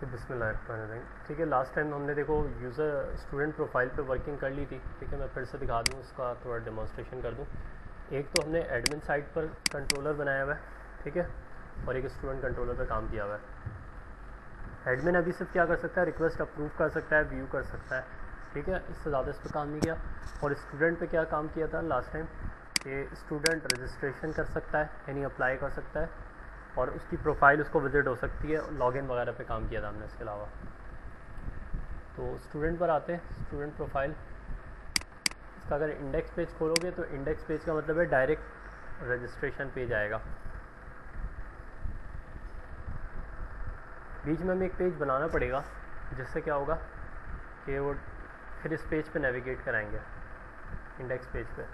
कि बिस्मिल्लाह। ठीक है, लास्ट टाइम हमने देखो यूज़र स्टूडेंट प्रोफाइल पे वर्किंग कर ली थी। ठीक है, मैं फिर से दिखा दूँ, उसका थोड़ा डेमोन्स्ट्रेशन कर दूँ। एक तो हमने एडमिन साइट पर कंट्रोलर बनाया हुआ है, ठीक है, और एक स्टूडेंट कंट्रोलर पर काम किया हुआ है। एडमिन अभी सिर्फ क्या कर सकता है, रिक्वेस्ट अप्रूव कर सकता है, व्यू कर सकता है, ठीक है, इससे ज़्यादा इस पर काम नहीं किया। और स्टूडेंट पर क्या काम किया था लास्ट टाइम, कि स्टूडेंट रजिस्ट्रेशन कर सकता है, यानी अप्लाई कर सकता है, और उसकी प्रोफाइल उसको विजिट हो सकती है, लॉगिन वगैरह पे काम किया था हमने। इसके अलावा तो स्टूडेंट पर आते हैं, स्टूडेंट प्रोफाइल, इसका अगर इंडेक्स पेज खोलोगे तो इंडेक्स पेज का मतलब है डायरेक्ट रजिस्ट्रेशन पेज आएगा। बीच में हमें एक पेज बनाना पड़ेगा, जिससे क्या होगा कि वो फिर इस पेज पे नेविगेट कराएंगे। इंडेक्स पेज पे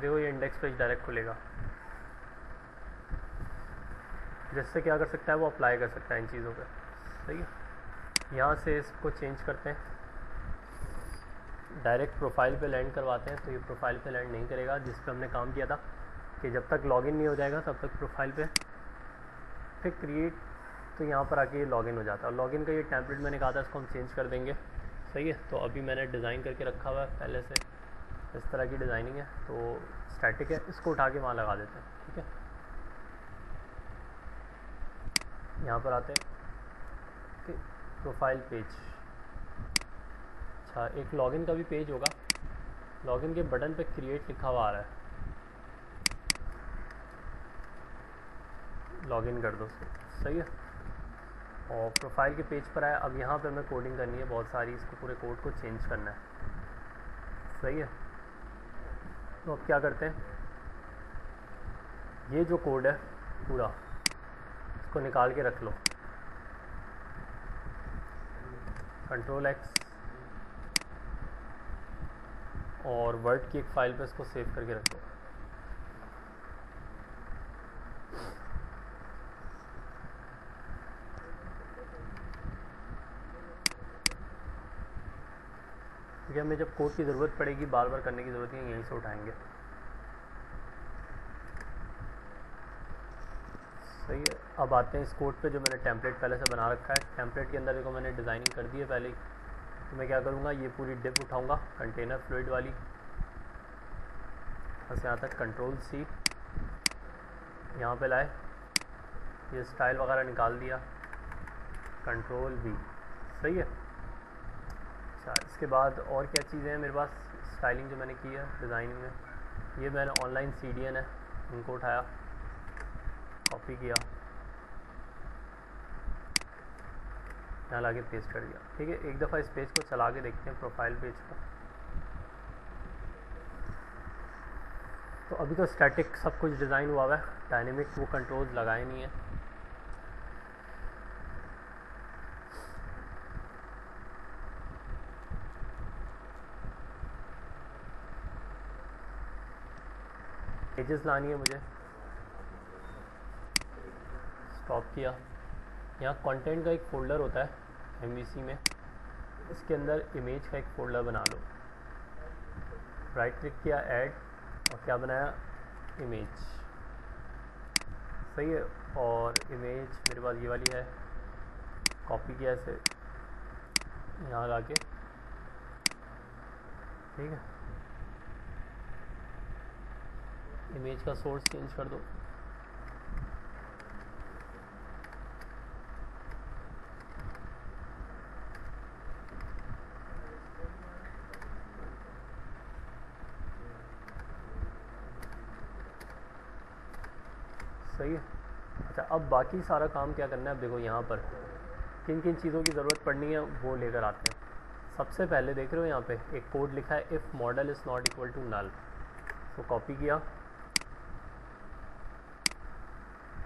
देखो, ये इंडेक्स पेज डायरेक्ट खुलेगा, जिससे क्या कर सकता है वो अप्लाई कर सकता है इन चीज़ों पे। सही है, यहाँ से इसको चेंज करते हैं, डायरेक्ट प्रोफाइल पे लैंड करवाते हैं, तो ये प्रोफाइल पे लैंड नहीं करेगा, जिस पे हमने काम किया था कि जब तक लॉगिन नहीं हो जाएगा तब तक प्रोफाइल पे। फिर क्रिएट, तो यहाँ पर आके ये लॉगिन हो जाता है। लॉगिन का ये टेम्पलेट मैंने कहा था इसको हम चेंज कर देंगे। सही है, तो अभी मैंने डिज़ाइन करके रखा हुआ है पहले से, इस तरह की डिज़ाइनिंग है, तो स्टैटिक है, इसको उठा के वहाँ लगा देते हैं। ठीक है, यहाँ पर आते हैं प्रोफाइल पेज। अच्छा, एक लॉगिन का भी पेज होगा, लॉगिन के बटन पे क्रिएट लिखा हुआ आ रहा है, लॉगिन कर दो। सही है, और प्रोफाइल के पेज पर आया। अब यहाँ पे हमें कोडिंग करनी है बहुत सारी, इसको पूरे कोड को चेंज करना है। सही है, तो अब क्या करते हैं, ये जो कोड है पूरा को निकाल के रख लो, Ctrl X, और वर्ड की एक फाइल पे इसको सेव करके रख लो। क्योंकि हमें जब कोड की ज़रूरत पड़ेगी, बार बार करने की ज़रूरत नहीं है, यहीं से उठाएंगे। सही है, अब आते हैं इस कोड पे जो मैंने टेम्पलेट पहले से बना रखा है। टेम्पलेट के अंदर देखो मैंने डिज़ाइनिंग कर दी है पहले ही, तो मैं क्या करूँगा, ये पूरी डिप उठाऊँगा, कंटेनर फ्लूइड वाली, बस यहाँ तक Ctrl C, यहाँ पे लाए, ये स्टाइल वगैरह निकाल दिया, Ctrl V। सही है, अच्छा, इसके बाद और क्या चीज़ें हैं मेरे पास, स्टाइलिंग जो मैंने की है डिज़ाइनिंग में, ये मैंने ऑनलाइन CDN है, उनको उठाया, कॉपी किया, यहाँ लाके पेस्ट कर दिया। ठीक है, एक दफ़ा इस पेज को चला के देखते हैं, प्रोफाइल पेज को। तो अभी तो स्टैटिक सब कुछ डिज़ाइन हुआ हुआ है, डायनेमिक वो कंट्रोल्स लगाए नहीं है। पेजेस लानी है मुझे, स्टॉप किया। यहाँ कंटेंट का एक फ़ोल्डर होता है MVC में, इसके अंदर इमेज का एक फ़ोल्डर बना लो। राइट क्लिक किया, ऐड, और क्या बनाया, इमेज। सही है, और इमेज मेरे पास ये वाली है, कॉपी किया इसे यहाँ लाके। ठीक है, इमेज का सोर्स चेंज कर दो। सही है, अच्छा, अब बाकी सारा काम क्या करना है, देखो यहाँ पर किन किन चीज़ों की ज़रूरत पड़नी है वो लेकर आते हैं। सबसे पहले देख रहे हो यहाँ पे एक कोड लिखा है, if model is not equal to null, तो कॉपी किया,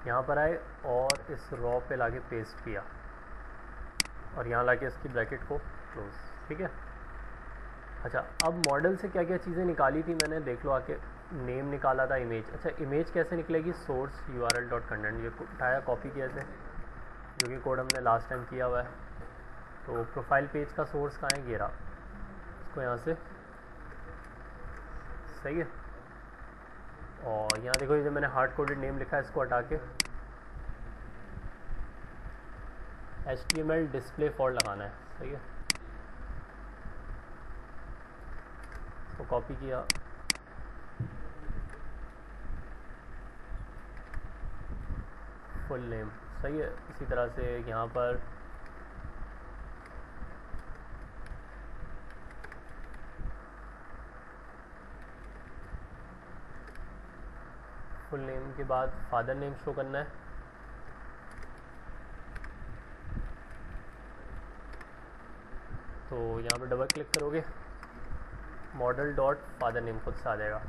यहाँ पर आए और इस रॉ पे लाके पेस्ट किया, और यहाँ लाके इसकी ब्रैकेट को क्लोज। ठीक है, अच्छा, अब मॉडल से क्या क्या चीज़ें निकाली थी मैंने, देख लो आके। नेम निकाला था, इमेज। अच्छा, इमेज कैसे निकलेगी, सोर्स URL.content, ये उठाया, कॉपी किया इसे, जो कि कोड हमने लास्ट टाइम किया हुआ है। तो प्रोफाइल पेज का सोर्स कहाँ है, ये रहा, इसको यहाँ से। सही है, और यहाँ देखो, ये जो मैंने हार्ड कोडेड नेम लिखा है, इसको हटा के HTML डिस्प्ले फॉर लगाना है, सही है। इसको कॉपी किया, फुल नेम, सही है। इसी तरह से यहाँ पर फुल नेम के बाद फादर नेम शो करना है। तो यहाँ पर डबल क्लिक करोगे, मॉडल डॉट फादर नेम खुद से आ जाएगा।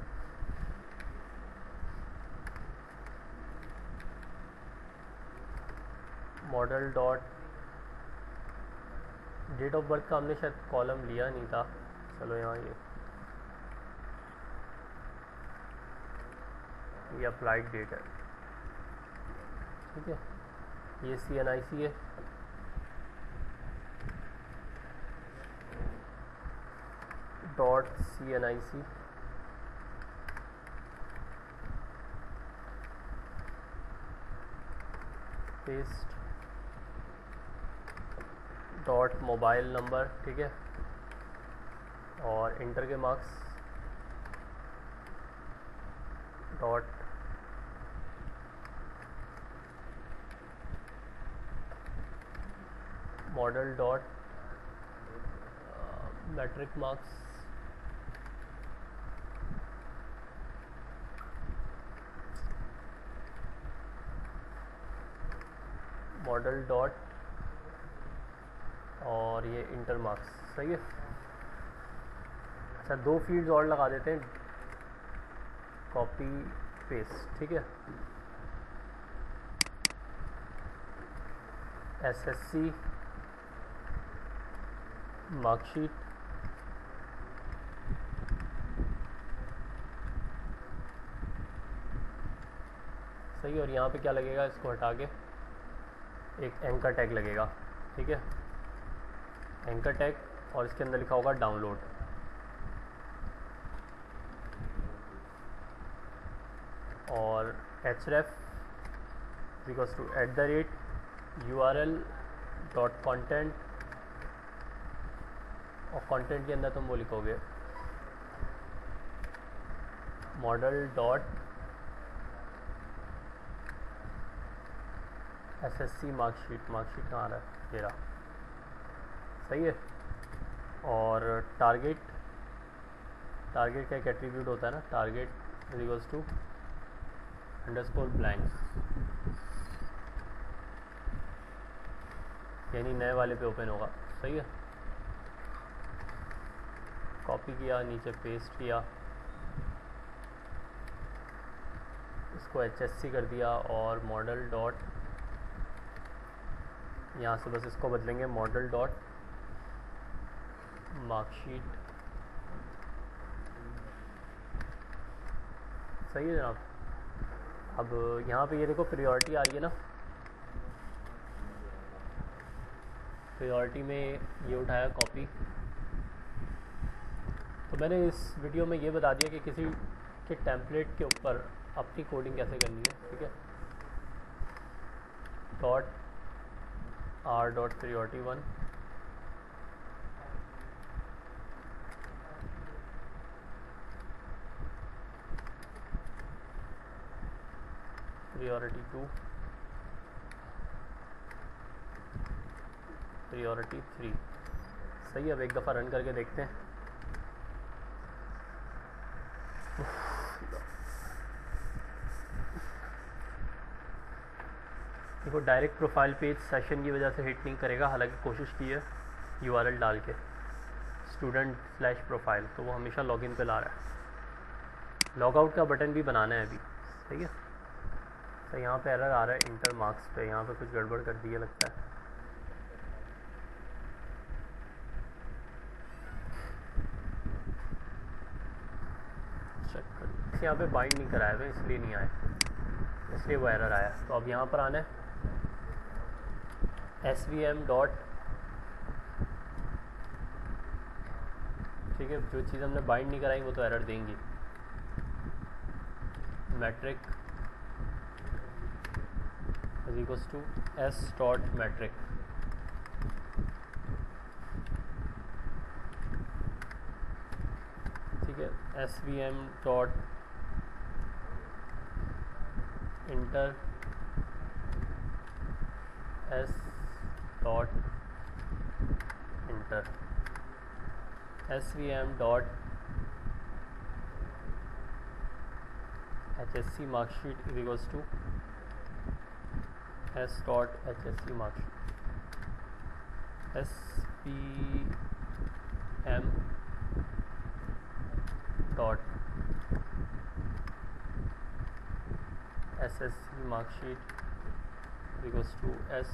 Model dot date of birth का हमने शायद कॉलम लिया नहीं था, चलो यहाँ ये अप्लाइड डेट है, ठीक है। ये CNIC है, dot CNIC, paste, dot mobile number, ठीक है, और इंटर के marks, dot model dot matric marks, model dot और ये इंटर मार्क्स, सही है। अच्छा, दो फील्ड्स और लगा देते हैं, कॉपी पेस्ट, ठीक है। SSC मार्कशीट, सही है। और यहाँ पे क्या लगेगा, इसको हटा के एक एंकर टैग लगेगा, ठीक है, एंकर टैग, और इसके अंदर लिखा होगा डाउनलोड। और href इक्वल्स टू @url.content, और कंटेंट के अंदर तुम वो लिखोगे model dot SSC marksheet, marksheet कहाँ रहा है, ये रहा, सही है। और टारगेट का एक एट्रीब्यूट होता है ना, target equals to underscore blank, यानी नए वाले पे ओपन होगा, सही है। कॉपी किया, नीचे पेस्ट किया, इसको HSC कर दिया, और मॉडल डॉट, यहाँ से बस इसको बदलेंगे मॉडल डॉट मार्कशीट, सही है जनाब। अब यहाँ पे ये देखो प्रायोरिटी आ रही है ना, प्रायोरिटी में ये उठाया कॉपी। तो मैंने इस वीडियो में ये बता दिया कि किसी के टेम्पलेट के ऊपर अपनी कोडिंग कैसे करनी है, ठीक है। डॉट r.priority1 priority2 priority3, सही है। अब एक दफ़ा रन करके देखते हैं। देखो डायरेक्ट प्रोफाइल पेज सेशन की वजह से हिट नहीं करेगा, हालांकि कोशिश की है URL डाल के student/profile, तो वो हमेशा लॉगिन पे ला रहा है। लॉगआउट का बटन भी बनाना है अभी, सही है। तो यहाँ पे एरर आ रहा है इंटर मार्क्स पे, यहाँ पे कुछ गड़बड़ कर दी है लगता है। चेक कर, यहाँ पे बाइंड नहीं कराया हुआ इसलिए नहीं आए, इसलिए वो एरर आया। तो अब यहाँ पर आना है svm डॉट, ठीक है, जो चीज़ हमने बाइंड नहीं कराई वो तो एरर देंगी, matric equals to s dot matric, svm.enter svm.hsc marksheet is equals to s.hsc marksheet spm.ssc marksheet equals to s.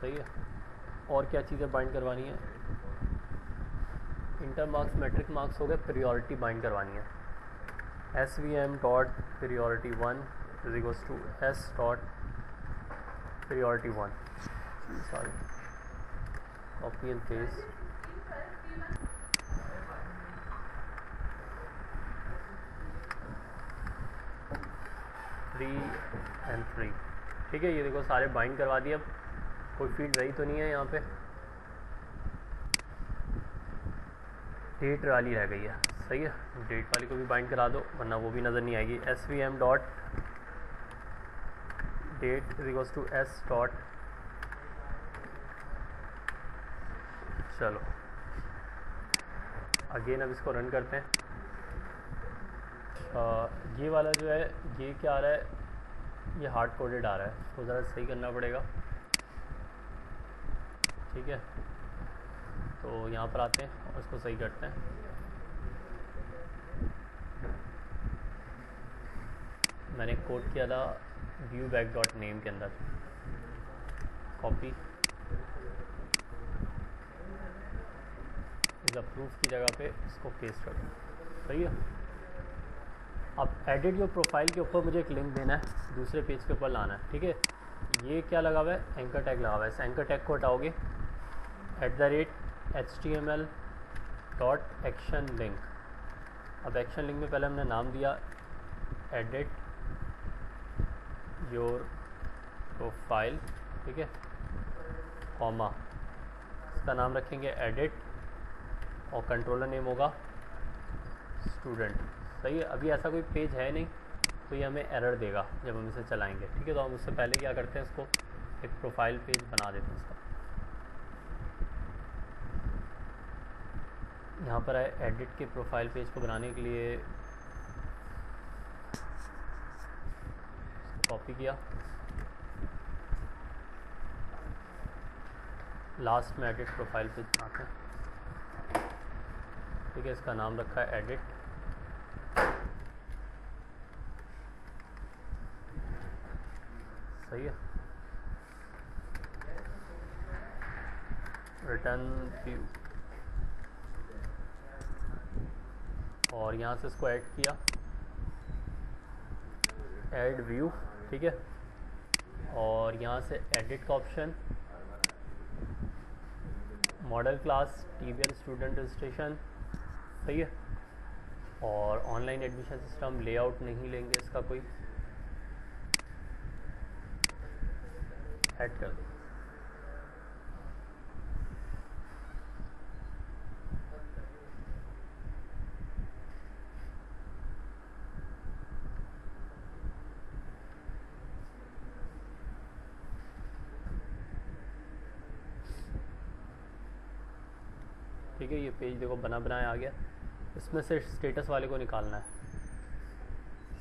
सही है। और क्या चीज़ें बाइंड करवानी है? इंटर मार्क्स, मैट्रिक मार्क्स हो गए, प्रियोरिटी बाइंड करवानी है। svm.priority1 is equals to s.priority1। Sorry, copy and paste. Three, ठीक है। ये देखो सारे बाइंड करवा दिए। अब कोई फील्ड रही तो नहीं है यहाँ पे, डेट वाली रह गई है। सही है, डेट वाली को भी बाइंड करा दो वरना वो भी नज़र नहीं आएगी। svm dot date equals to s dot, चलो अगेन अब इसको रन करते हैं। ये वाला जो है ये क्या आ रहा है, ये हार्ड कोडेड आ रहा है, इसको ज़रा सही करना पड़ेगा। ठीक है, तो यहाँ पर आते हैं और इसको सही करते हैं। मैंने कोड किया था व्यू बैक डॉट नेम के अंदर, कॉपी इस अप्रूव की जगह पे इसको पेस्ट कर दो। सही है। अब एडिट योर प्रोफाइल के ऊपर मुझे एक लिंक देना है, दूसरे पेज के ऊपर लाना है। ठीक है, ये क्या लगा हुआ है, एंकर टैग लगा हुआ है। इस एंकर टैग को हटाओगे। @HTML.ActionLink। अब एक्शन लिंक में पहले हमने नाम दिया एडिट योर प्रोफाइल, ठीक है, कॉमा, इसका नाम रखेंगे एडिट और कंट्रोलर नेम होगा स्टूडेंट। सही है। अभी ऐसा कोई पेज है नहीं तो ये हमें एरर देगा जब हम इसे चलाएंगे। ठीक है, तो हम उससे पहले क्या करते हैं, इसको एक प्रोफाइल पेज बना देते हैं। इसका यहाँ पर आए, एडिट के प्रोफाइल पेज को बनाने के लिए कॉपी किया, लास्ट में एडिट प्रोफाइल पेज बनाते हैं। ठीक है, इसका नाम रखा है एडिट। सही है, रिटर्न व्यू, और यहाँ से इसको ऐड किया, ऐड व्यू। ठीक है, और यहाँ से एडिट का option, model class TBL student registration. सही है, और ऑनलाइन एडमिशन सिस्टम लेआउट नहीं लेंगे, इसका कोई ऐड कर दो। ठीक है, ये पेज देखो बना बनाया आ गया। इसमें से स्टेटस वाले को निकालना है।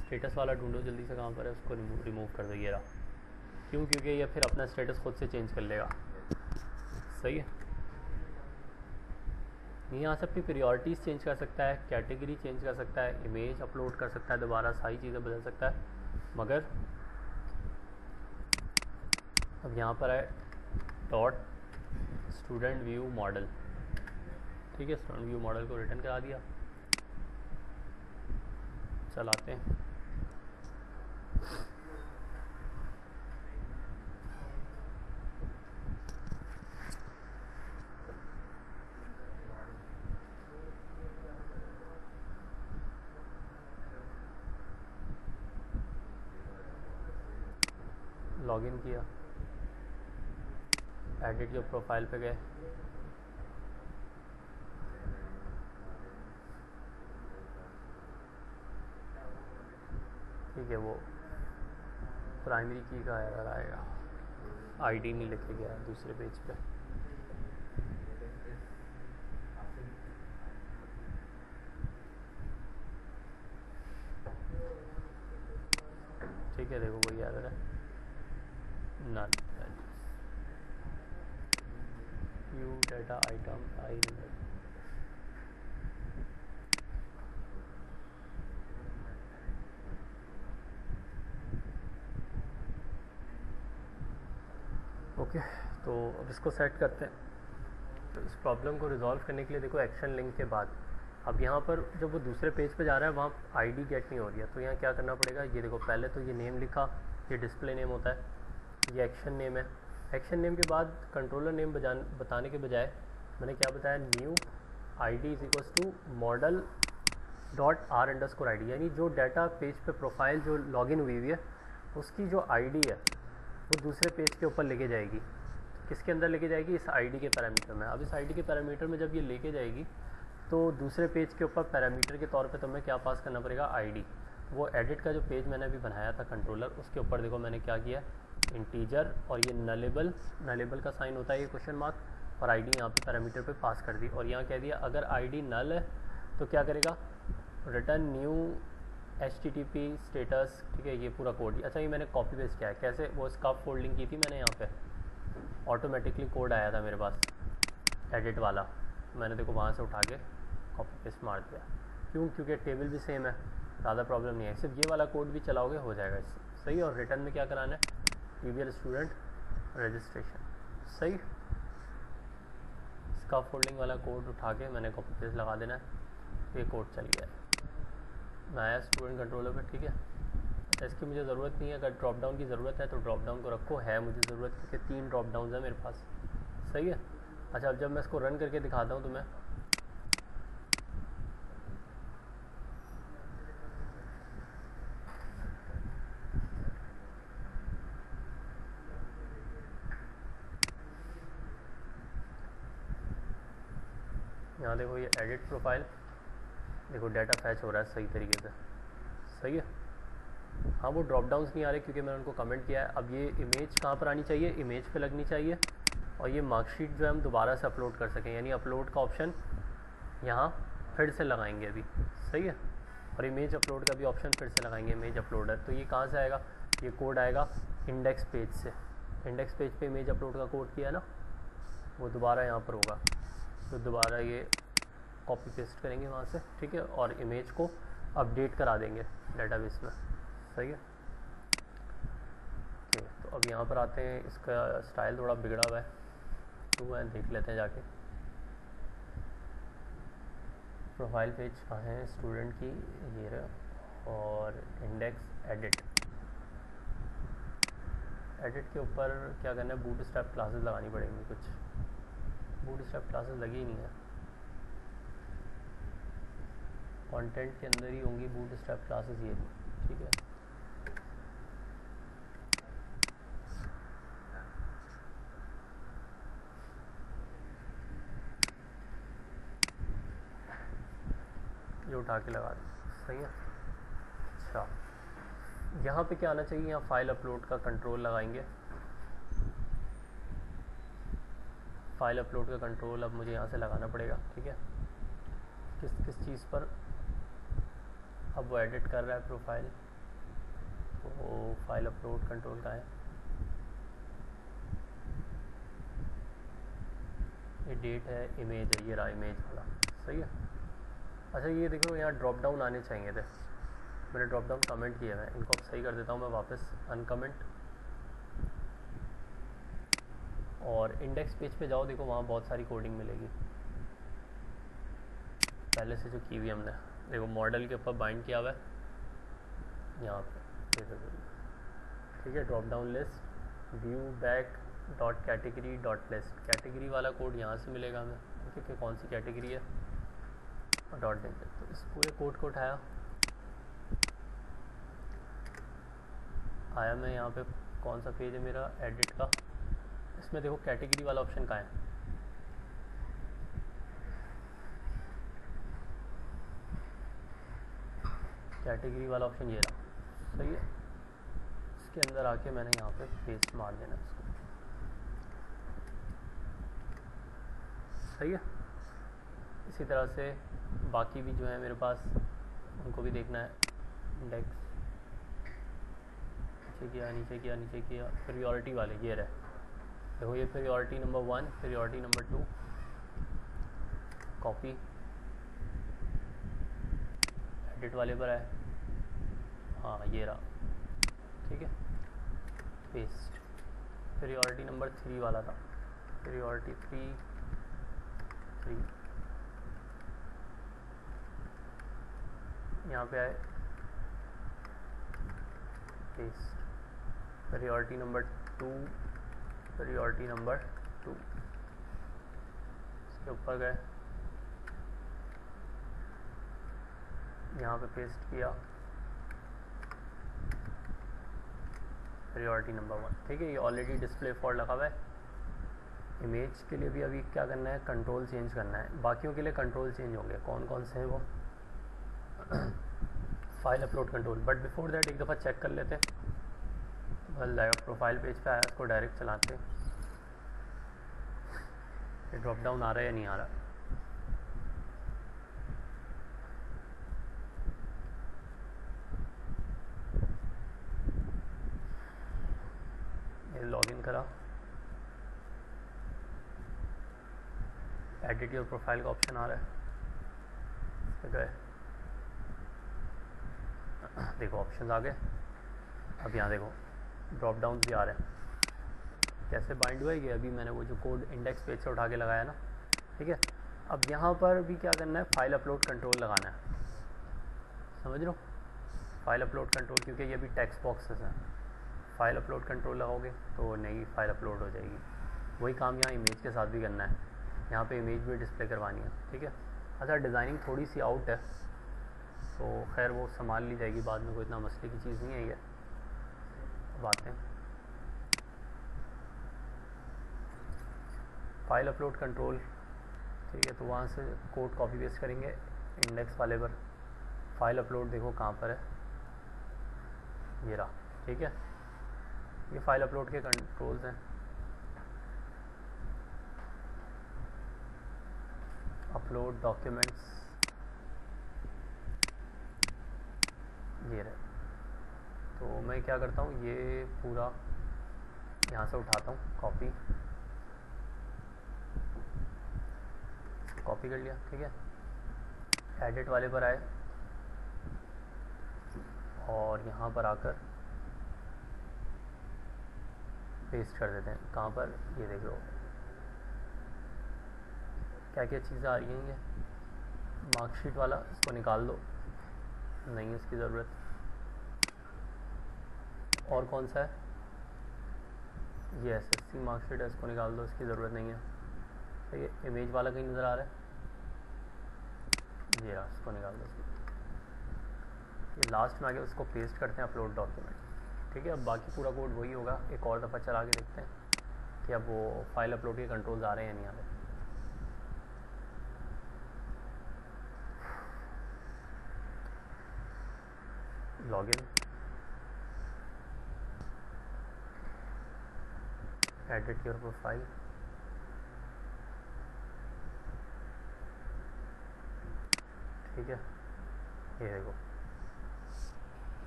स्टेटस वाला ढूंढो जल्दी से, कहाँ पर है, उसको रिमूव कर दो। ये रहा, क्यों, क्योंकि ये फिर अपना स्टेटस खुद से चेंज कर लेगा। सही है, यहाँ से अपनी प्रियोरिटीज़ चेंज कर सकता है, कैटेगरी चेंज कर सकता है, इमेज अपलोड कर सकता है, दोबारा सारी चीज़ें बदल सकता है। मगर अब यहाँ पर है डॉट स्टूडेंट व्यू मॉडल। ठीक है, स्टूडेंट व्यू मॉडल को रिटर्न करा दिया। चलाते हैं, लॉगिन किया, एडिट योर प्रोफाइल पे गए, ठीक है, वो प्राइमरी की का एरर आएगा, आईडी नहीं लिखा गया है दूसरे पेज पे। ठीक है, देखो कोई एरर है, नॉट व्यू डाटा आइटम आई नहीं। ओके तो अब इसको सेट करते हैं। तो इस प्रॉब्लम को रिजॉल्व करने के लिए देखो एक्शन लिंक के बाद अब यहाँ पर जब वो दूसरे पेज पे जा रहा है वहाँ आईडी गेट नहीं हो रही है, तो यहाँ क्या करना पड़ेगा, ये देखो पहले तो ये नेम लिखा, ये डिस्प्ले नेम होता है, ये एक्शन नेम है। एक्शन नेम के बाद कंट्रोलर नेम बताने के बजाय मैंने क्या बताया, new I D is equals to model dot R underscore I D, यानी जो डाटा पेज पे प्रोफाइल जो लॉगिन हुई हुई है उसकी जो आई डी है वो दूसरे पेज के ऊपर लेके जाएगी। किसके अंदर लेके जाएगी, इस आईडी के पैरामीटर में। अब इस आईडी के पैरामीटर में जब ये लेके जाएगी तो दूसरे पेज के ऊपर पैरामीटर के तौर पे तुम्हें क्या पास करना पड़ेगा, आईडी। वो एडिट का जो पेज मैंने अभी बनाया था कंट्रोलर, उसके ऊपर देखो मैंने क्या किया, इंटीजर और ये नलेबल, नलेबल का साइन होता है ये क्वेश्चन मार्क, और आईडी यहाँ पे पैरामीटर पे पास कर दी। और यहाँ कह दिया अगर आईडी नल है तो क्या करेगा, रिटर्न न्यू HTTP स्टेटस। ठीक है, ये पूरा कोड। अच्छा ये मैंने कॉपी पेस्ट किया है, कैसे, वो स्काफ फोल्डिंग की थी मैंने, यहाँ पे ऑटोमेटिकली कोड आया था मेरे पास एडिट वाला, मैंने देखो वहाँ से उठा के कॉपी पेस्ट मार दिया। क्यों, क्योंकि टेबल भी सेम है, ज़्यादा प्रॉब्लम नहीं है, सिर्फ ये वाला कोड भी चलाओगे हो जाएगा इससे। सही। और रिटर्न में क्या कराना है, TBL स्टूडेंट रजिस्ट्रेशन। सही, स्काफ फोल्डिंग वाला कोड उठा के मैंने कॉपी पेस्ट लगा देना है, ये कोड चल गया है, नया स्टूडेंट कंट्रोलर पे। ठीक है, अच्छा इसकी मुझे ज़रूरत नहीं है, अगर ड्रॉप डाउन की ज़रूरत है तो ड्रॉप डाउन को रखो, है मुझे ज़रूरत क्योंकि 3 ड्रॉप डाउन है मेरे पास। सही है। अच्छा अब जब मैं इसको रन करके दिखाता हूँ तुम्हें, यहाँ देखो ये एडिट प्रोफाइल, देखो डाटा फैच हो रहा है सही तरीके से। सही है। हाँ वो ड्रॉप डाउन्स नहीं आ रहे क्योंकि मैंने उनको कमेंट किया है। अब ये इमेज कहाँ पर आनी चाहिए, इमेज पे लगनी चाहिए, और ये मार्कशीट जो है हम दोबारा से अपलोड कर सकें, यानी अपलोड का ऑप्शन यहाँ फिर से लगाएंगे अभी। सही है। और इमेज अपलोड का भी ऑप्शन फिर से लगाएंगे, इमेज अपलोडर। तो ये कहाँ से आएगा, ये कोड आएगा इंडेक्स पेज से। इंडेक्स पेज पर इमेज अपलोड का कोड किया है ना, वो दोबारा यहाँ पर होगा, तो दोबारा ये कॉपी पेस्ट करेंगे वहाँ से। ठीक है, और इमेज को अपडेट करा देंगे डेटाबेस में। सही है। ओके तो अब यहाँ पर आते हैं, इसका स्टाइल थोड़ा बिगड़ा हुआ है तो वह देख लेते हैं जाके, प्रोफाइल पेज कहाँ है स्टूडेंट की, ये रहा, और इंडेक्स एडिट, एडिट के ऊपर क्या करना है, बूटस्ट्रैप क्लासेस लगानी पड़ेंगी कुछ। बूटस्ट्रैप क्लासेस लगी ही नहीं है, कंटेंट के अंदर ही होंगी बूटस्ट्रैप क्लासेस ये। ठीक है, ये उठा के लगा दें। सही है। अच्छा यहाँ पे क्या आना चाहिए, यहाँ फाइल अपलोड का कंट्रोल लगाएंगे, फाइल अपलोड का कंट्रोल अब मुझे यहाँ से लगाना पड़ेगा। ठीक है, किस चीज़ पर, अब वो एडिट कर रहा है प्रोफाइल, तो फाइल अपलोड कंट्रोल का है ये, डेट है, इमेज है, ये रहा इमेज वाला। सही है। अच्छा ये देखो यहाँ ड्रॉप डाउन आने चाहिए थे, मैंने ड्रॉप डाउन कमेंट किया है, इनको अब सही कर देता हूँ मैं वापस, अनकमेंट। और इंडेक्स पेज पे जाओ, देखो वहाँ बहुत सारी कोडिंग मिलेगी पहले से जो की हुई हमने, देखो मॉडल के ऊपर बाइंड किया हुआ है यहाँ पे। ठीक है, drop down list view back dot category dot list, category वाला कोड यहाँ से मिलेगा हमें, ठीक है, कौन सी कैटेगरी है, और डॉट डेट। तो इस पूरे कोड को उठाया, आया मैं यहाँ पे, कौन सा पेज है मेरा एडिट का, इसमें देखो कैटेगरी वाला ऑप्शन कहाँ है, कैटेगरी वाला ऑप्शन ये रहा। सही है। इसके अंदर आके मैंने यहाँ पे पेस्ट मार देना इसको, सही है। इसी तरह से बाकी भी जो है मेरे पास उनको भी देखना है। इंडेक्स नीचे किया नीचे किया नीचे किया, प्रियोरिटी वाले ये रहे, देखो ये priority number 1, priority number 2, copy edit वाले पर है, हाँ ये रहा, ठीक है, पेस्ट। प्रियोरिटी नंबर 3 वाला था, प्रियोरिटी 3 यहाँ पे आए, paste. Priority number 2, priority number 2 इसके ऊपर गए, यहाँ पे पेस्ट किया, प्रियोरिटी नंबर 1, ठीक है। ये ऑलरेडी डिस्प्ले फॉर लगा हुआ है। इमेज के लिए भी अभी क्या करना है, कंट्रोल चेंज करना है। बाकियों के लिए कंट्रोल चेंज होंगे, कौन कौन से हैं वो, file upload control. But before that एक दफ़ा चेक कर लेते हैं, प्रोफाइल पेज पे आया उसको डायरेक्ट चलाते हैं, ड्रॉप डाउन आ रहा है या नहीं आ रहा। लॉगिन करा, एडिट योर प्रोफाइल का ऑप्शन आ रहा है, इस पे गए, देखो ऑप्शन आ गए। अब यहाँ देखो ड्रॉप डाउन भी आ रहे हैं, कैसे बाइंड हुए ये अभी मैंने वो जो कोड इंडेक्स पेज से उठा के लगाया ना, ठीक है। अब यहाँ पर भी क्या करना है, फाइल अपलोड कंट्रोल लगाना है, समझ लो, फाइल अपलोड कंट्रोल, क्योंकि ये भी टेक्स्ट बॉक्सेस हैं। फाइल अपलोड कंट्रोल लगाओगे तो नई फाइल अपलोड हो जाएगी। वही काम यहाँ इमेज के साथ भी करना है, यहाँ पे इमेज भी डिस्प्ले करवानी है, ठीक है। अच्छा, डिज़ाइनिंग थोड़ी सी आउट है तो खैर वो संभाल ली जाएगी बाद में, कोई इतना मसले की चीज़ नहीं है ये बातें। फाइल अपलोड कंट्रोल, ठीक है, तो वहाँ से कोड कॉपी पेस्ट करेंगे इंडेक्स वाले पर। फाइल अपलोड देखो कहाँ पर है, ये रहा, ठीक है। ये फाइल अपलोड के कंट्रोल्स हैं, अपलोड डॉक्यूमेंट्स ये रहे। तो मैं क्या करता हूँ, ये पूरा यहाँ से उठाता हूँ, कॉपी कर लिया, ठीक है। एडिट वाले पर आए और यहाँ पर आकर पेस्ट कर देते हैं। कहाँ पर, ये देख लो क्या क्या चीज़ें आ रही हैं। ये मार्कशीट वाला इसको निकाल दो, नहीं है इसकी ज़रूरत। और कौन सा है, ये SSC मार्कशीट है, इसको निकाल दो, इसकी ज़रूरत नहीं है, ठीक है। इमेज वाला कहीं नज़र आ रहा है, ये इसको निकाल दो, ये लास्ट में आके उसको पेस्ट करते हैं, अपलोड डॉक्यूमेंट, ठीक है। अब बाकी पूरा कोड वही होगा। एक और दफ़ा चला के देखते हैं कि अब वो फाइल अपलोड के कंट्रोल्स आ रहे हैं या नहीं आ रहे। लॉगिन, एडिट योर प्रोफाइल, ठीक है, ये देखो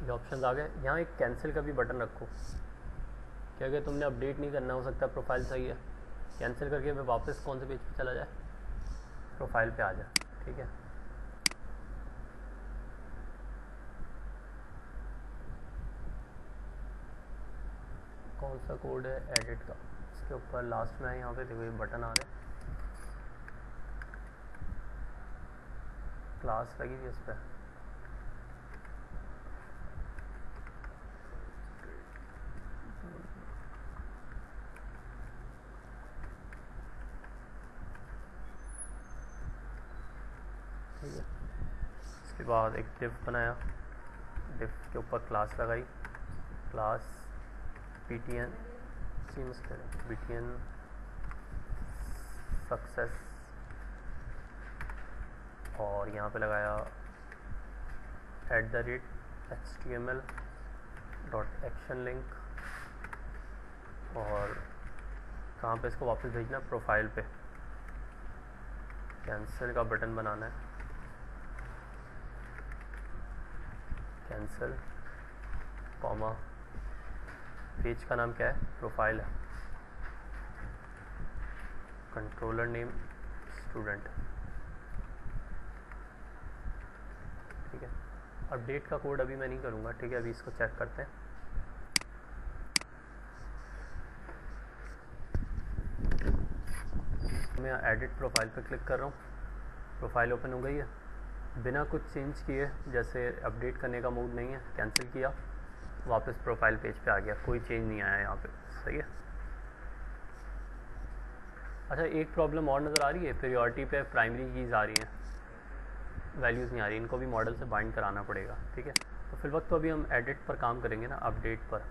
ये ऑप्शन आ गए। यहाँ एक कैंसिल का भी बटन रखो, क्या अगर तुमने अपडेट नहीं करना, हो सकता है प्रोफाइल सही है, कैंसिल करके मैं वापस कौन से पेज पे चला जाए, प्रोफाइल पे आ जाए, ठीक है। कौन सा कोड है एडिट का, इसके ऊपर लास्ट में है, यहाँ पे देखो ये बटन आ रहे, क्लास लगी थी इस पर, ठीक है। इसके बाद एक डिव बनाया, डिव के ऊपर क्लास लगाई, क्लास PTN PTN सक्सेस, और यहाँ पे लगाया @ HTML डॉट एक्शन लिंक और कहाँ पे इसको वापस भेजना, प्रोफाइल पे कैंसिल का बटन बनाना है, कैंसिल कॉमा पेज का नाम क्या है, प्रोफाइल है, कंट्रोलर नेम स्टूडेंट, ठीक है। अपडेट का कोड अभी मैं नहीं करूँगा, ठीक है, अभी इसको चेक करते हैं। मैं एडिट प्रोफाइल पर क्लिक कर रहा हूँ, प्रोफाइल ओपन हो गई है बिना कुछ चेंज किए, जैसे अपडेट करने का मूड नहीं है, कैंसिल किया, वापस प्रोफाइल पेज पे आ गया, कोई चेंज नहीं आया यहाँ पे, सही है। अच्छा, एक प्रॉब्लम और नज़र आ रही है, प्रायोरिटी पे प्राइमरी कीज़ आ रही हैं, वैल्यूज़ नहीं आ रही, इनको भी मॉडल से बाइंड कराना पड़ेगा, ठीक है। तो फिलहाल तो अभी हम एडिट पर काम करेंगे ना, अपडेट पर,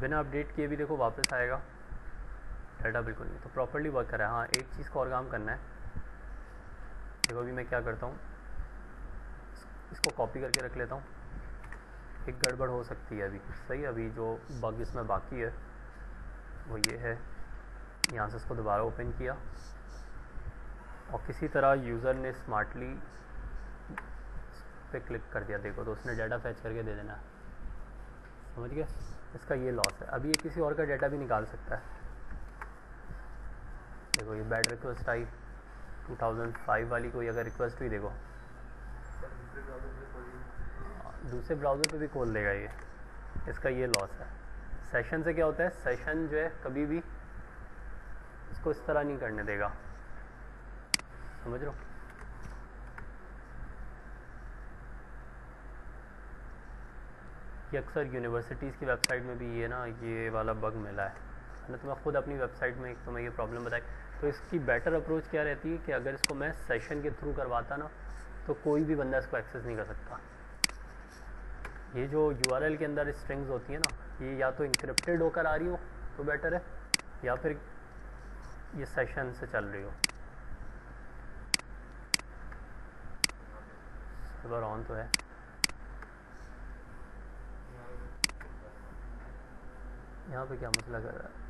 बिना अपडेट किए भी देखो वापस आएगा डाटा, बिल्कुल नहीं, तो प्रॉपर्ली वर्क कर रहा है। हाँ, एक चीज़ को और काम करना है, देखो अभी मैं क्या करता हूँ, इसको कॉपी करके रख लेता हूँ, एक गड़बड़ हो सकती है अभी, सही है। अभी जो बग इसमें बाकी है वो ये है, यहाँ से इसको दोबारा ओपन किया और किसी तरह यूज़र ने स्मार्टली पे क्लिक कर दिया, देखो तो उसने डाटा फैच करके दे देना, समझ गया, इसका ये लॉस है। अभी ये किसी और का डाटा भी निकाल सकता है, देखो ये बैड रिक्वेस्ट आई 2005 वाली, कोई अगर रिक्वेस्ट हुई देखो दूसरे ब्राउज़र पे भी खोल देगा ये, इसका ये लॉस है। सेशन से क्या होता है, सेशन जो है कभी भी इसको इस तरह नहीं करने देगा, समझ रहे हो। ये अक्सर यूनिवर्सिटीज़ की वेबसाइट में भी ये ना ये वाला बग मिला है ना, तो मैं ख़ुद अपनी वेबसाइट में एक तो मैं ये प्रॉब्लम बताई, तो इसकी बेटर अप्रोच क्या रहती है कि अगर इसको मैं सेशन के थ्रू करवाता ना तो कोई भी बंदा इसको एक्सेस नहीं कर सकता। ये जो URL के अंदर स्ट्रिंग्स होती है ना, ये या तो इंक्रिप्टेड होकर आ रही हो तो बेटर है, या फिर ये सेशन से चल रही हो। सर्वर ऑन तो है, यहाँ पे क्या मसला कर रहा है,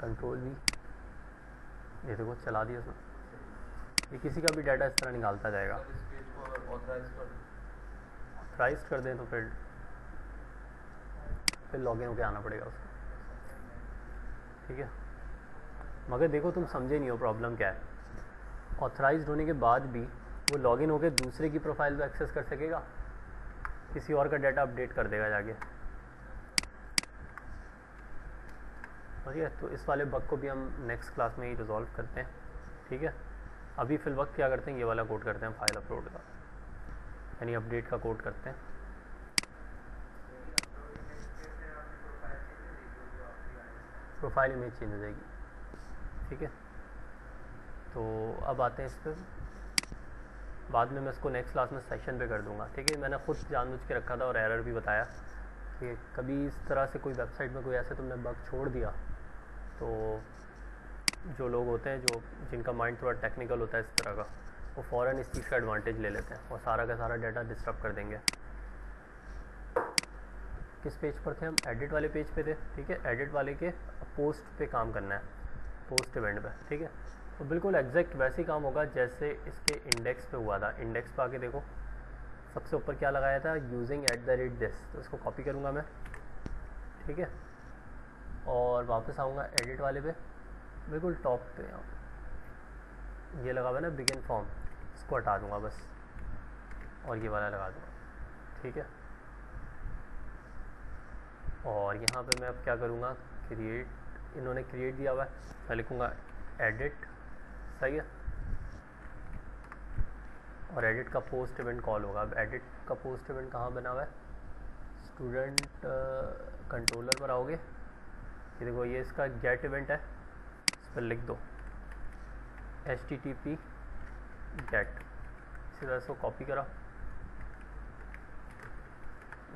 कंट्रोल भी ये देखो चला दिया उसने, ये किसी का भी डाटा इस तरह निकालता जाएगा। ऑथराइज कर दें तो फिर लॉगिन होके आना पड़ेगा उसको, ठीक है। मगर देखो तुम समझे नहीं हो प्रॉब्लम क्या है, ऑथराइज होने के बाद भी वो लॉगिन होके दूसरे की प्रोफाइल को एक्सेस कर सकेगा, किसी और का डाटा अपडेट कर देगा जाके, ठीक है। तो इस वाले बग को भी हम नेक्स्ट क्लास में ही रिजॉल्व करते हैं, ठीक है। अभी फिल वक्त क्या करते हैं, ये वाला कोड करते हैं, फाइल अपलोड का यानी अपडेट का कोड करते हैं। प्रोफाइल इमेज चेंज हो जाएगी, ठीक है। तो अब आते हैं इस पर, बाद में मैं इसको नेक्स्ट क्लास में सेशन पे कर दूंगा, ठीक है। मैंने खुद जानबूझ के रखा था और एरर भी बताया कि कभी इस तरह से कोई वेबसाइट में कोई ऐसे तुमने बग छोड़ दिया तो जो लोग होते हैं जो जिनका माइंड थोड़ा टेक्निकल होता है इस तरह का, वो फ़ौरन इस चीज़ का एडवांटेज ले लेते हैं और सारा का सारा डाटा डिस्टर्ब कर देंगे। किस पेज पर थे हम, एडिट वाले पेज पे थे, ठीक है। एडिट वाले के पोस्ट पे काम करना है, पोस्ट इवेंट पे, ठीक है। तो बिल्कुल एग्जैक्ट वैसे ही काम होगा जैसे इसके इंडेक्स पे हुआ था। इंडेक्स पर आके देखो सबसे ऊपर क्या लगाया था, यूजिंग @this, तो इसको कॉपी करूँगा मैं, ठीक है, और वापस आऊँगा एडिट वाले पे, बिल्कुल टॉप पे यहाँ ये लगा हुआ है ना बिगिन फॉर्म, इसको हटा दूँगा बस और ये वाला लगा दूँगा, ठीक है। और यहाँ पे मैं अब क्या करूँगा, क्रिएट, इन्होंने क्रिएट दिया हुआ है, मैं लिखूँगा एडिट, सही है, और एडिट का पोस्ट इवेंट कॉल होगा। अब एडिट का पोस्ट इवेंट कहाँ बना हुआ है, स्टूडेंट कंट्रोलर पर आओगे, ये देखो ये इसका गेट इवेंट है, पर लिख दो HTTP get, इसी तरह से कॉपी करा,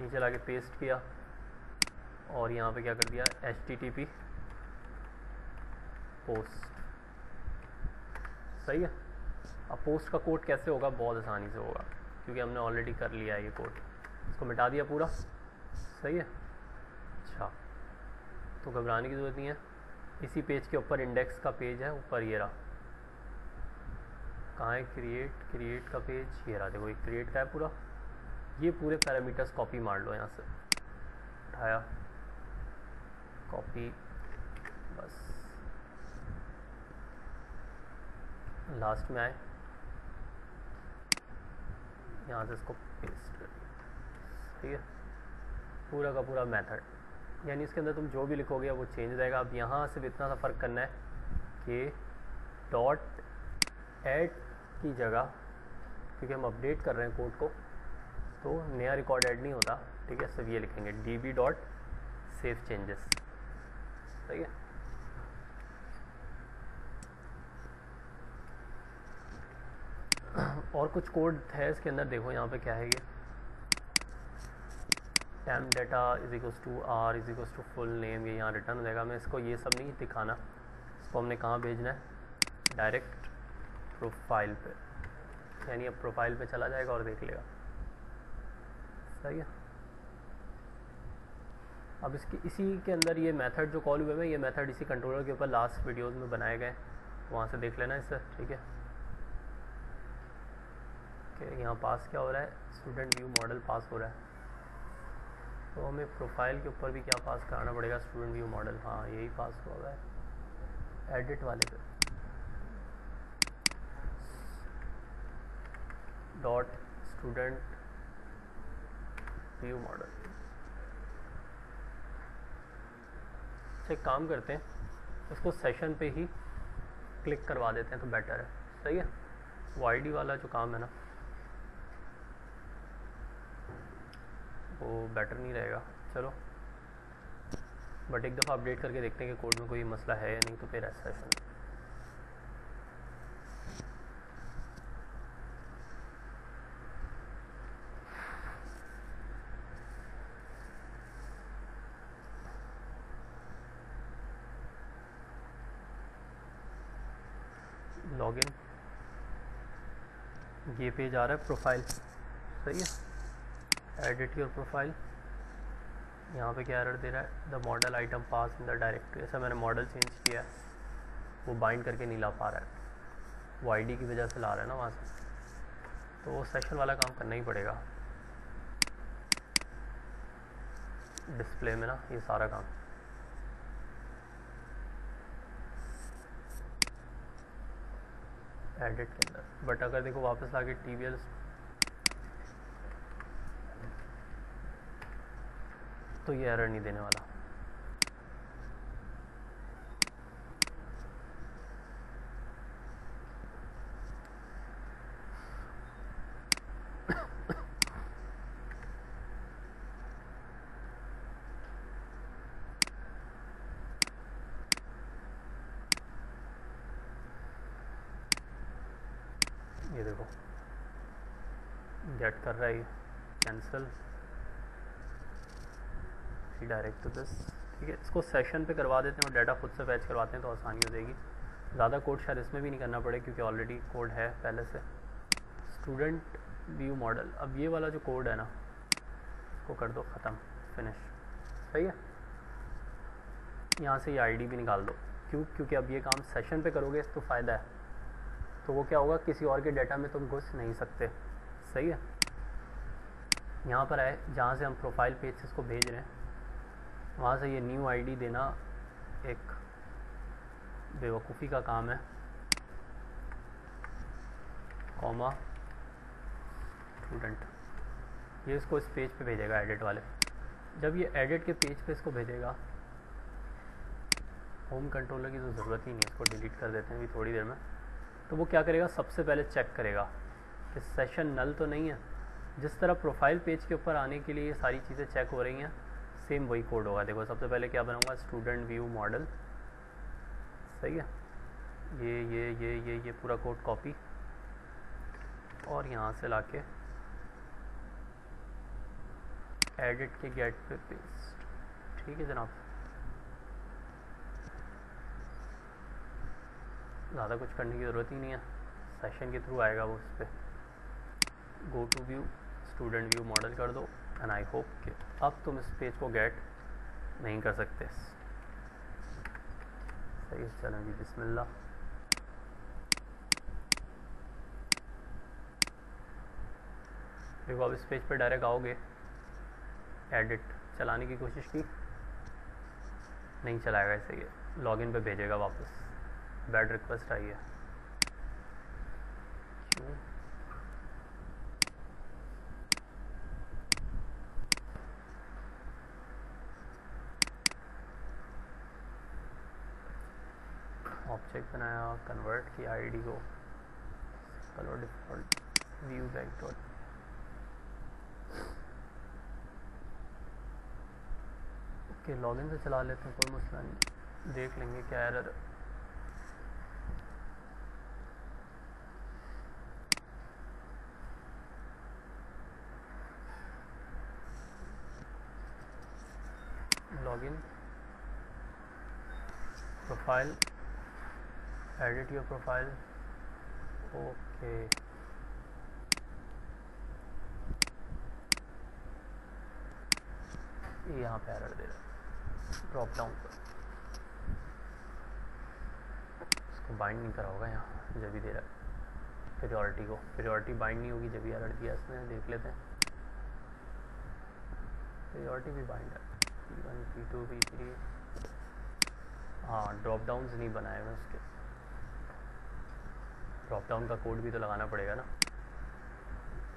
नीचे लाके पेस्ट किया और यहाँ पे क्या कर दिया, HTTP post, सही है। अब पोस्ट का कोड कैसे होगा, बहुत आसानी से होगा, क्योंकि हमने ऑलरेडी कर लिया है ये कोड, इसको मिटा दिया पूरा, सही है। अच्छा, तो घबराने की ज़रूरत नहीं है। इसी पेज के ऊपर इंडेक्स का पेज है, ऊपर ये रहा, कहाँ है क्रिएट का पेज, ये रहा, देखो ये क्रिएट का है पूरा। ये पूरे पैरामीटर्स कॉपी मार लो यहाँ से, उठाया कॉपी, बस लास्ट में आए यहाँ से इसको पेस्ट कर दिया, ठीक है। पूरा का पूरा मेथड, यानी इसके अंदर तुम जो भी लिखोगे वो चेंज रहेगा। अब यहाँ से इतना सा फ़र्क करना है कि डॉट ऐड की जगह, क्योंकि हम अपडेट कर रहे हैं कोड को तो नया रिकॉर्ड ऐड नहीं होता, ठीक है। सिर्फ ये लिखेंगे db डॉट सेव चेंजेस, ठीक है। और कुछ कोड है इसके अंदर, देखो यहाँ पे क्या है, ये TempData is equal to R is equal to full name, ये यहाँ रिटर्न हो जाएगा। मैं इसको ये सब नहीं दिखाना, इसको हमने कहाँ भेजना है, डायरेक्ट प्रोफाइल पे, यानी अब प्रोफाइल पे चला जाएगा और देख लेगा, सही है। अब इसकी इसी के अंदर ये मेथड जो कॉल हुए हैं, ये मेथड इसी कंट्रोलर के ऊपर लास्ट वीडियोज़ में बनाए गए, वहाँ से देख लेना इसे, ठीक है। यहाँ पास क्या हो रहा है, स्टूडेंट व्यू मॉडल पास हो रहा है, तो हमें प्रोफाइल के ऊपर भी क्या पास कराना पड़ेगा, स्टूडेंट व्यू मॉडल, हाँ यही पास हो रहा है एडिट वाले पे, डॉट स्टूडेंट व्यू मॉडल। एक काम करते हैं, उसको सेशन पे ही क्लिक करवा देते हैं तो बेटर है, सही है। वो आई डी वाला जो काम है ना वो बेटर नहीं रहेगा, चलो बट एक दफ़ा अपडेट करके देखते हैं कि कोड में कोई मसला है या नहीं, तो फिर ऐसा है। लॉगिन, ये पेज आ रहा है प्रोफाइल, सही है। एडिट योर प्रोफाइल, यहाँ पे क्या एरर दे रहा है, the model item pass in the directory, ऐसा मैंने मॉडल चेंज किया है वो बाइंड करके नहीं ला पा रहा है, वो आई डी की वजह से ला रहा है ना वहाँ से, तो सेक्शन वाला काम करना ही पड़ेगा। डिस्प्ले में ना ये सारा काम, एडिट के अंदर, बट अगर देखो वापस लाके टीवीएल तो ये एरर नहीं देने वाला, ये देखो गेट कर रहा है, कैंसिल डायरेक्ट टू दिस, ठीक है। इसको सेशन पे करवा देते हैं और डाटा खुद से फैच करवाते हैं तो आसानी हो जाएगी। ज़्यादा कोड शायद इसमें भी नहीं करना पड़े क्योंकि ऑलरेडी कोड है पहले से। स्टूडेंट व्यू मॉडल, अब ये वाला जो कोड है ना इसको कर दो ख़त्म, फिनिश, सही है। यहाँ से ये आईडी भी निकाल दो, क्यों, क्योंकि अब ये काम सेशन पे करोगे तो फ़ायदा है, तो वो क्या होगा, किसी और के डाटा में तुम घुस नहीं सकते, सही है। यहाँ पर आए जहाँ से हम प्रोफाइल पेज से इसको भेज रहे हैं, वहाँ से ये न्यू आईडी देना एक बेवकूफ़ी का काम है, कॉमा स्टूडेंट, ये इसको इस पेज पे भेजेगा एडिट वाले। जब ये एडिट के पेज पे इसको भेजेगा, होम कंट्रोलर की तो ज़रूरत ही नहीं, इसको डिलीट कर देते हैं अभी थोड़ी देर में, तो वो क्या करेगा, सबसे पहले चेक करेगा कि सेशन नल तो नहीं है। जिस तरह प्रोफाइल पेज के ऊपर आने के लिए ये सारी चीज़ें चेक हो रही हैं, सेम वही कोड होगा। देखो सबसे पहले क्या बनाऊंगा, स्टूडेंट व्यू मॉडल, सही है। ये ये ये ये ये पूरा कोड कॉपी और यहाँ से लाके एडिट के गेट पे पेस्ट, ठीक है जनाब। ज़्यादा कुछ करने की ज़रूरत ही नहीं है, सेशन के थ्रू आएगा वो, उस पर go to view student view model कर दो एंड आई होप कि अब तुम इस पेज को गेट नहीं कर सकते। सही, चलें जी, बिस्मिल्लाह। देखो अब इस पेज पर डायरेक्ट आओगे, एडिट चलाने की कोशिश की, नहीं चलाएगा, ऐसे ये लॉगिन पे भेजेगा वापस, बैड रिक्वेस्ट आई है। ऑब्जेक्ट बनाया, कन्वर्ट किया आईडी को colour default view back dot. Okay, login से चला लेते हैं, कोई मसला नहीं, देख लेंगे क्या error. Login, profile, edit your profile, okay, यहाँ पे एरर दे रहा, ड्रॉप डाउन पर इसको बाइंड नहीं करा होगा, यहाँ जब भी दे रहा है प्रायोरिटी को, प्रायोरिटी बाइंड नहीं होगी जब भी एरर दिया इसने, देख लेते हैं। प्रायोरिटी भी बाइंड है, P1, P2, P3, हाँ ड्रॉप डाउन्स नहीं बनाए हुए उसके, ड्रॉप डाउन का कोड भी तो लगाना पड़ेगा ना,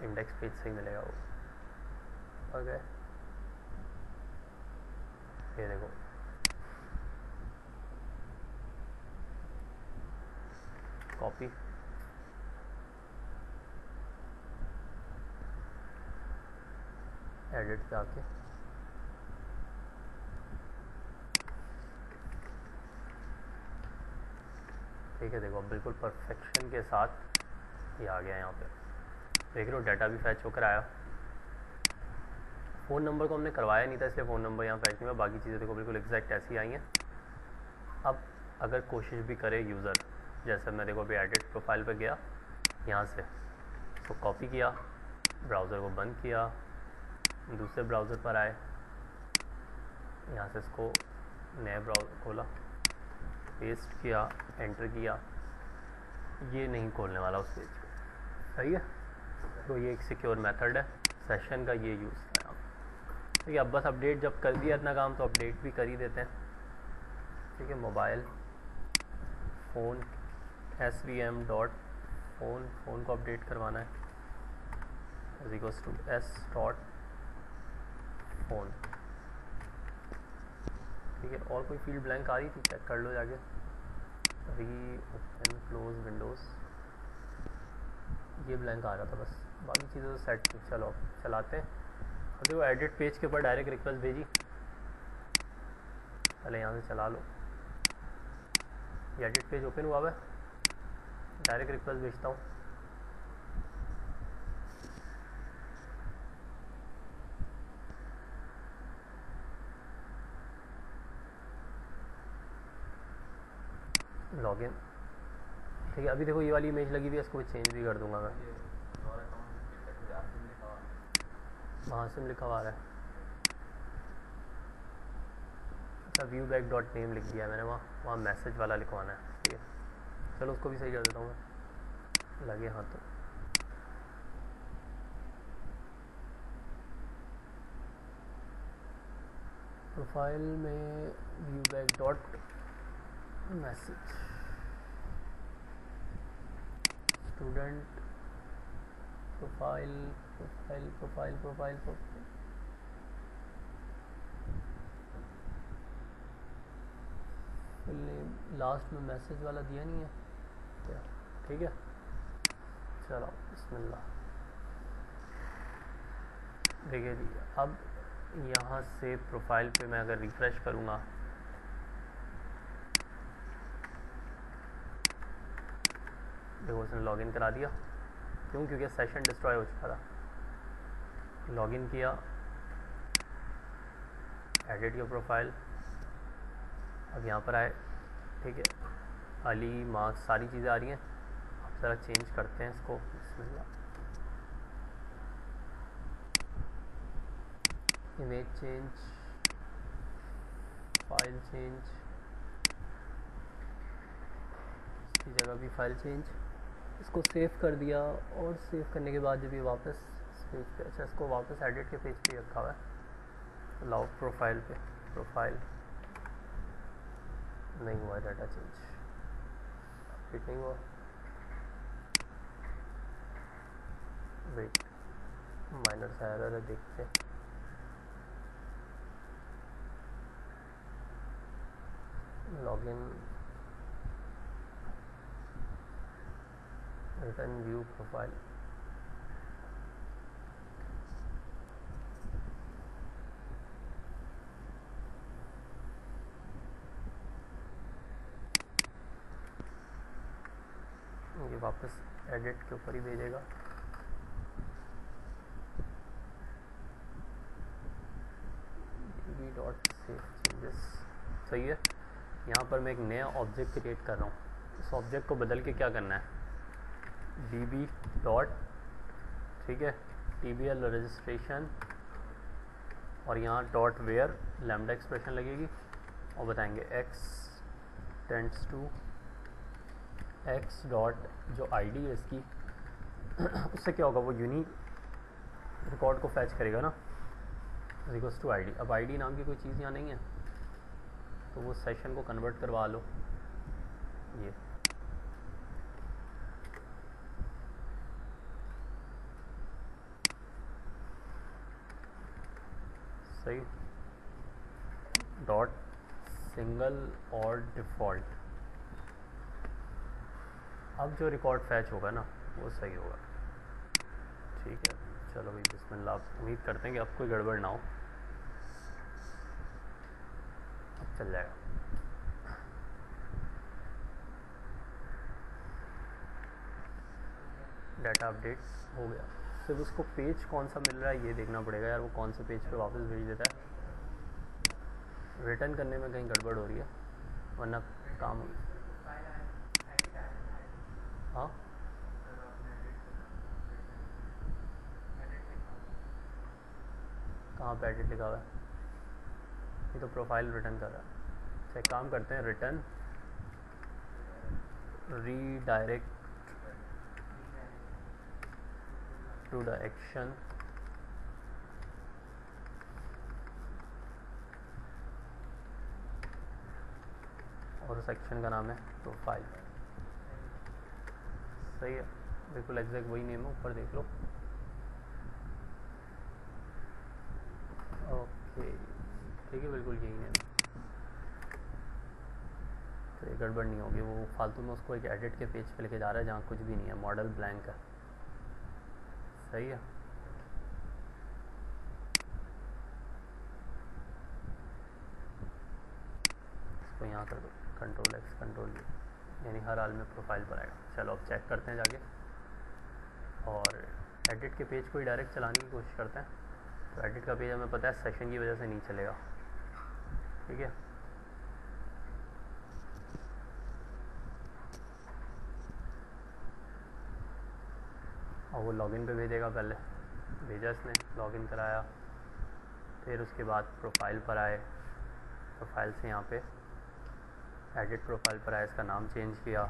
इंडेक्स पेज से ही मिलेगा वो। ओके, ये देखो कॉपी, एडिट पे आके ठीक है, देखो बिल्कुल परफेक्शन के साथ ये आ गया। यहाँ पे देख रहे हो डाटा भी फैच होकर आया, फ़ोन नंबर को हमने करवाया नहीं था इसलिए फ़ोन नंबर यहाँ फैच नहीं हुआ, बाकी चीज़ें देखो बिल्कुल एग्जैक्ट ऐसी आई हैं। अब अगर कोशिश भी करे यूज़र, जैसे मैं देखो अभी एडिट प्रोफाइल पे गया, यहाँ से इसको कॉपी किया, ब्राउज़र को बंद किया, दूसरे ब्राउज़र पर आए, यहाँ से इसको नए ब्राउज़र खोला, पेस्ट किया, एंटर किया, ये नहीं खोलने वाला उस पेज को, सही है। तो ये एक सिक्योर मेथड है सेशन का, ये यूज़ करें आप, ठीक है। अब बस अपडेट जब कर दिया इतना काम तो अपडेट भी कर ही देते हैं, ठीक है। मोबाइल फ़ोन svm.phone, फ़ोन को अपडेट करवाना है, s.phone, ठीक है। और कोई फील्ड ब्लैंक आ रही थी, चेक कर लो जाके, री ओपन क्लोज विंडोज़, ये ब्लैंक आ रहा था बस, बाकी चीज़ें तो सेट थी। चलो चलाते हैं। अब देखो एडिट पेज के ऊपर डायरेक्ट रिक्वेस्ट भेजी, पहले यहाँ से चला लो, ये एडिट पेज ओपन हुआ हुआ है, डायरेक्ट रिक्वेस्ट भेजता हूँ, लॉगिन, ठीक है। अभी देखो ये वाली इमेज लगी हुई है, इसको चेंज भी कर दूंगा मैं, वहाँ से लिखा हुआ है। अच्छा, व्यू बैक डॉट नेम लिख दिया मैंने, वहाँ मैसेज वाला लिखवाना है, ठीक है। चलो उसको भी सही कर देता हूँ मैं, लगे हाँ तो प्रोफाइल में view back dot message, student profile profile profile profile profile, फिर लास्ट में मैसेज वाला दिया नहीं है क्या, ठीक है। चलो बिस्मिल्लाह, देखिए जी अब यहाँ से प्रोफाइल पे मैं अगर रिफ़्रेश करूँगा, देखो उसने लॉगिन करा दिया, क्यों, क्योंकि सेशन डिस्ट्रॉय हो चुका था। लॉगिन किया, एडिट योर प्रोफाइल, अब यहाँ पर आए, ठीक है, अली मार्क्स सारी चीज़ें आ रही हैं। अब ज़रा चेंज करते हैं इसको, बिस्मिल्लाह, image change, फाइल चेंज, इसकी जगह भी फाइल चेंज, इसको सेव कर दिया। और सेव करने के बाद जब ये वापस पेज पे, अच्छा इसको वापस एडिट के पेज पे रखा हुआ है, लाओ प्रोफाइल पे, प्रोफाइल नहीं हुआ, डाटा चेंज अपडेट नहीं हुआ, वेट माइनर सा एरर है, देखते हैं। लॉगिन रिटर्न व्यू प्रोफाइल, ये वापस एडिट के ऊपर ही भेजेगा। db.savechanges सही है। यहाँ पर मैं एक नया ऑब्जेक्ट क्रिएट कर रहा हूँ, इस ऑब्जेक्ट को बदल के क्या करना है, db. ठीक है, tbl रजिस्ट्रेशन और यहाँ डॉट वेयर लैम्डा एक्सप्रेशन लगेगी और बताएंगे x tends to x dot जो आईडी है इसकी, उससे क्या होगा, वो यूनिक रिकॉर्ड को फैच करेगा ना, इक्वल्स टू आईडी। अब आईडी नाम की कोई चीज़ यहाँ नहीं है तो वो सेशन को कन्वर्ट करवा लो, ये सही। डॉट सिंगल और डिफ़ॉल्ट, अब जो रिकॉर्ड फैच होगा ना वो सही होगा। ठीक है, चलो भाई बिस्मिल्लाह, आप उम्मीद करते हैं कि आप कोई गड़बड़ ना हो, अब चल जाएगा। डाटा अपडेट हो गया, सिर्फ उसको पेज कौन सा मिल रहा है ये देखना पड़ेगा यार, वो कौन से पेज पे वापस भेज देता है। रिटर्न करने में कहीं गड़बड़ हो रही है वरना काम हो गया। हाँ कहाँ पे एडिट लिखा हुआ है, ये तो प्रोफाइल रिटर्न कर रहा है। चेक काम करते हैं, return redirect to the action, और उस एक्शन का नाम है प्रोफाइल। सही है, बिल्कुल एग्जैक्ट वही नेम है, ऊपर देख लो। ओके ठीक है, बिल्कुल यही है तो ये गड़बड़ नहीं होगी। वो फालतू में उसको एक एडिट के पेज पे लेके जा रहा है जहाँ कुछ भी नहीं है, मॉडल ब्लैंक है। सही है, इसको यहाँ कर दो, कंट्रोल एक्स कंट्रोल यू, यानी हर हाल में प्रोफाइल पर आएगा। चलो अब चेक करते हैं जाके, और एडिट के पेज को ही डायरेक्ट चलाने की कोशिश करते हैं। तो एडिट का पेज हमें पता है सेशन की वजह से नहीं चलेगा। ठीक है, और वो लॉगिन पे भेजेगा, पहले भेजा इसने, लॉगिन कराया, फिर उसके बाद प्रोफाइल पर आए, प्रोफाइल से यहाँ पे एडिट प्रोफाइल पर आए, इसका नाम चेंज किया,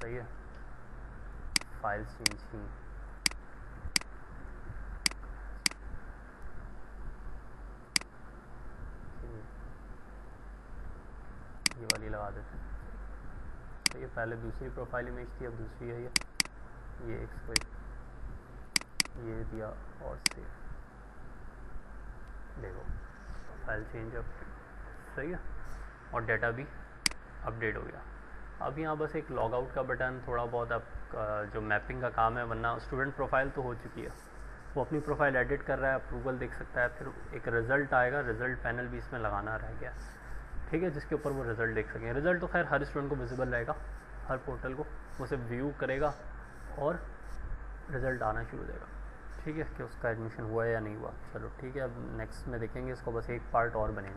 सही है, फाइल्स चेंज की, ये वाली लगा देते हैं। तो ये पहले दूसरी प्रोफाइल इमेज थी, अब दूसरी है ये इसको ये दिया और सेव, देखो फाइल चेंज अब सही है और डाटा भी अपडेट हो गया। अब यहाँ बस एक लॉग आउट का बटन, थोड़ा बहुत अब जो मैपिंग का काम है, वरना स्टूडेंट प्रोफाइल तो हो चुकी है, वो अपनी प्रोफाइल एडिट कर रहा है, अप्रूवल देख सकता है, फिर एक रिज़ल्ट आएगा, रिज़ल्ट पैनल भी इसमें लगाना रह गया। ठीक है, जिसके ऊपर वो रिज़ल्ट देख सकें। रिज़ल्ट तो खैर हर स्टूडेंट को विजिबल रहेगा, हर पोर्टल को, वो सिर्फ व्यू करेगा और रिज़ल्ट आना शुरू हो जाएगा। ठीक है, कि उसका एडमिशन हुआ है या नहीं हुआ। चलो ठीक है, अब नेक्स्ट में देखेंगे, इसको बस एक पार्ट और बनेगा।